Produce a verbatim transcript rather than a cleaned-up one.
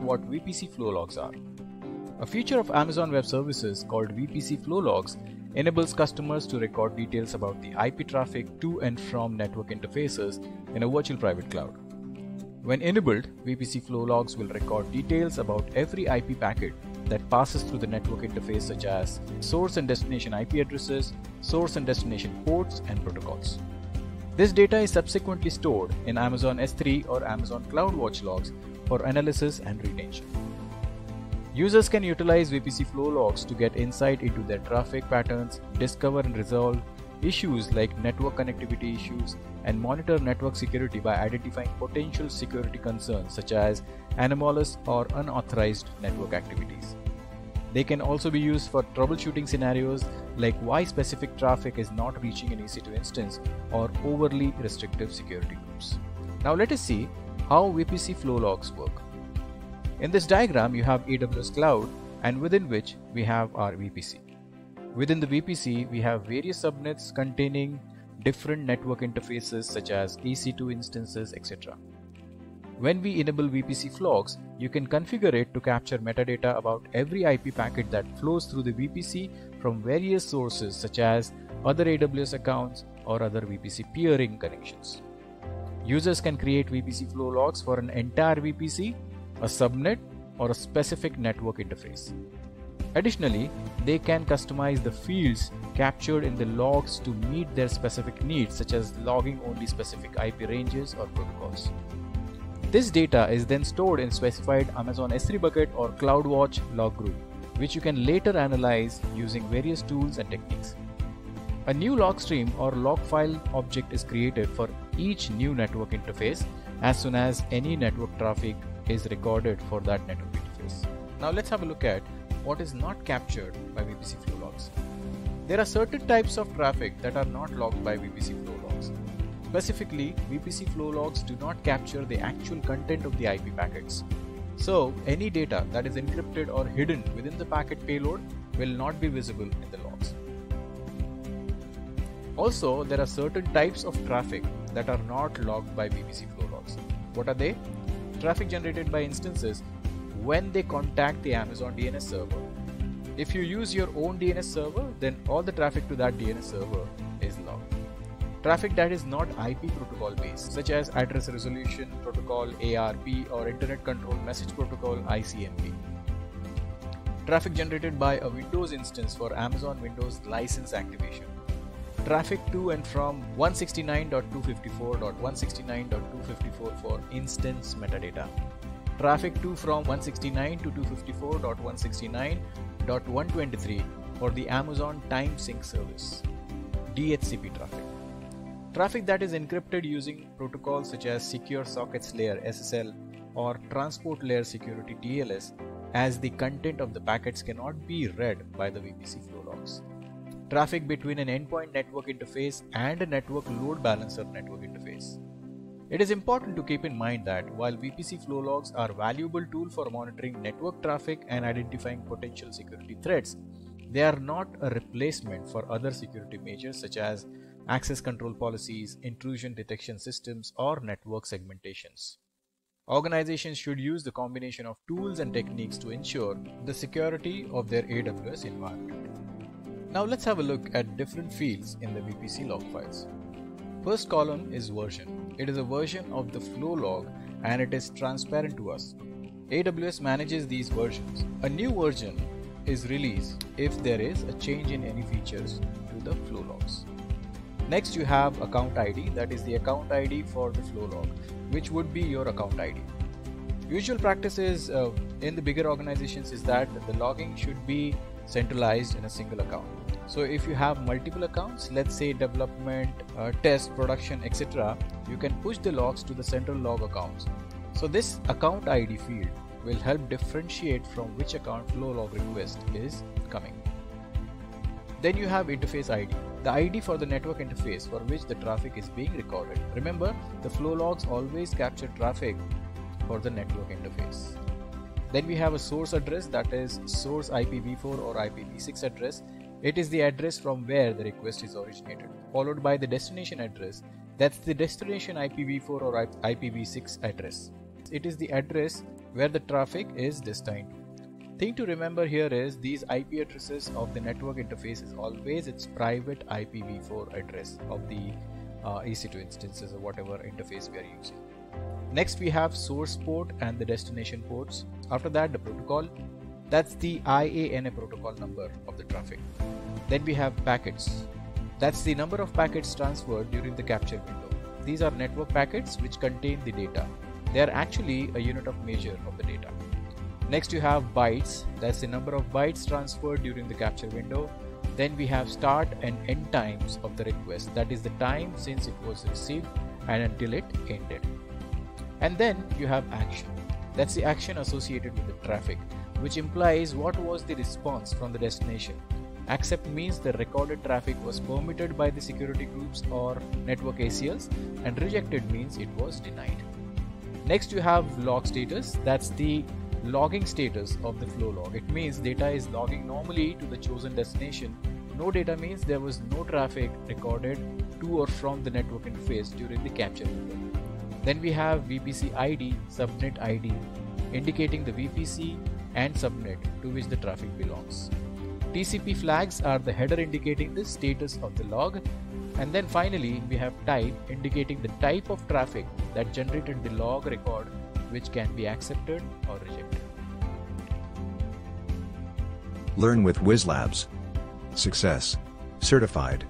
What V P C Flow Logs are. A feature of Amazon Web Services called V P C Flow Logs enables customers to record details about the I P traffic to and from network interfaces in a virtual private cloud. When enabled, V P C Flow Logs will record details about every I P packet that passes through the network interface, such as source and destination I P addresses, source and destination ports, and protocols. This data is subsequently stored in Amazon S three or Amazon CloudWatch logs for analysis and retention. Users can utilize V P C Flow Logs to get insight into their traffic patterns, discover and resolve issues like network connectivity issues, and monitor network security by identifying potential security concerns such as anomalous or unauthorized network activities. They can also be used for troubleshooting scenarios like why specific traffic is not reaching an E C two instance or overly restrictive security groups. Now let us see how V P C Flow Logs work. In this diagram, you have A W S Cloud, and within which we have our V P C. Within the V P C, we have various subnets containing different network interfaces such as E C two instances, et cetera. When we enable V P C Flow Logs, you can configure it to capture metadata about every I P packet that flows through the V P C from various sources such as other A W S accounts or other V P C peering connections. Users can create V P C Flow Logs for an entire V P C, a subnet, or a specific network interface. Additionally, they can customize the fields captured in the logs to meet their specific needs, such as logging only specific I P ranges or protocols. This data is then stored in specified Amazon S three bucket or CloudWatch log group, which you can later analyze using various tools and techniques. A new log stream or log file object is created for each new network interface as soon as any network traffic is recorded for that network interface. Now let's have a look at what is not captured by V P C Flow Logs. There are certain types of traffic that are not logged by V P C Flow Logs. Specifically, V P C Flow Logs do not capture the actual content of the I P packets. So, any data that is encrypted or hidden within the packet payload will not be visible in the logs. Also, there are certain types of traffic that are not logged by V P C Flow Logs. What are they? Traffic generated by instances when they contact the Amazon D N S server. If you use your own D N S server, then all the traffic to that D N S server is logged. Traffic that is not I P protocol based, such as address resolution protocol A R P or Internet Control Message Protocol I C M P. Traffic generated by a Windows instance for Amazon Windows license activation. Traffic to and from one sixty-nine dot two fifty-four dot one sixty-nine dot two fifty-four for instance metadata. Traffic to from one sixty-nine to two fifty-four dot one sixty-nine dot one twenty-three for the Amazon Time Sync service. D H C P traffic. Traffic that is encrypted using protocols such as Secure Sockets Layer S S L or Transport Layer Security T L S, as the content of the packets cannot be read by the V P C Flow Logs. Traffic between an endpoint network interface and a network load balancer network interface. It is important to keep in mind that while V P C Flow Logs are a valuable tool for monitoring network traffic and identifying potential security threats, they are not a replacement for other security measures such as access control policies, intrusion detection systems, or network segmentations. Organizations should use the combination of tools and techniques to ensure the security of their A W S environment. Now let's have a look at different fields in the V P C log files. First column is version. It is a version of the flow log and it is transparent to us. A W S manages these versions. A new version is released if there is a change in any features to the flow logs. Next you have account I D, that is the account I D for the flow log, which would be your account I D. Usual practices uh, in the bigger organizations is that the logging should be centralized in a single account. So if you have multiple accounts, let's say development, uh, test, production, et cetera, you can push the logs to the central log accounts. So this account I D field will help differentiate from which account flow log request is coming. Then you have interface I D, the I D for the network interface for which the traffic is being recorded. Remember, the flow logs always capture traffic for the network interface. Then we have a source address, that is source I P v four or I P v six address, It is the address from where the request is originated, followed by the destination address. That's the destination I P v four or I P v six address. It is the address where the traffic is destined. Thing to remember here is these I P addresses of the network interface is always its private I P v four address of the uh, E C two instances or whatever interface we are using. Next we have source port and the destination ports. After that the protocol, that's the I A N A protocol number of the traffic. Then we have packets, that's the number of packets transferred during the capture window. These are network packets which contain the data. They are actually a unit of measure of the data. Next you have bytes, that's the number of bytes transferred during the capture window. Then we have start and end times of the request, that is the time since it was received and until it ended. And then you have action, that's the action associated with the traffic, which implies what was the response from the destination. Accept means the recorded traffic was permitted by the security groups or network A C Ls, and rejected means it was denied. Next you have log status, that's the logging status of the flow log. It means data is logging normally to the chosen destination. No data means there was no traffic recorded to or from the network interface during the capture window. Then we have V P C I D, subnet I D, indicating the V P C and subnet to which the traffic belongs. T C P flags are the header indicating the status of the log. And then finally we have type, indicating the type of traffic that generated the log record, which can be accepted or rejected. Learn with Whizlabs. Success. Certified.